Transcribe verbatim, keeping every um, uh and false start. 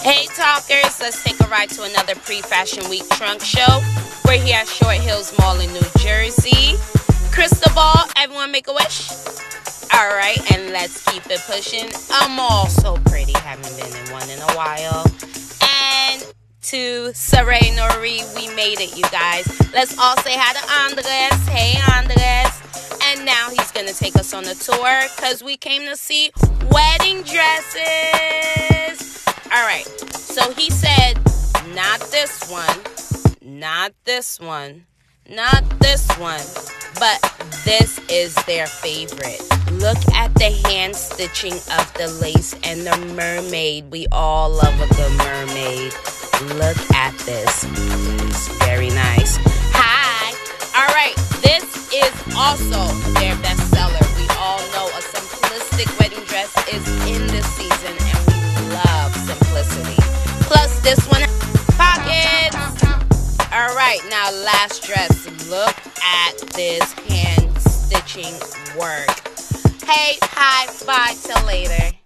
Hey talkers, let's take a ride to another pre-Fashion Week trunk show. We're here at Short Hills Mall in New Jersey. Crystal ball, everyone make a wish. All right, and let's keep it pushing. A mall so pretty, haven't been in one in a while. And to Sareh Nouri, we made it, you guys. Let's all say hi to Andres. Hey Andres. And now he's gonna take us on a tour because we came to see wedding dresses. All right, so he said, not this one, not this one, not this one, but this is their favorite. Look at the hand stitching of the lace and the mermaid. We all love a good mermaid. Look at this. It's very nice. Hi. All right, this is also their bestseller. We all know a simplistic wedding dress is in this season, and we love simplicity. Plus this one, pockets. All right, now last dress. Look at this hand stitching work. Hey, hi, bye till later.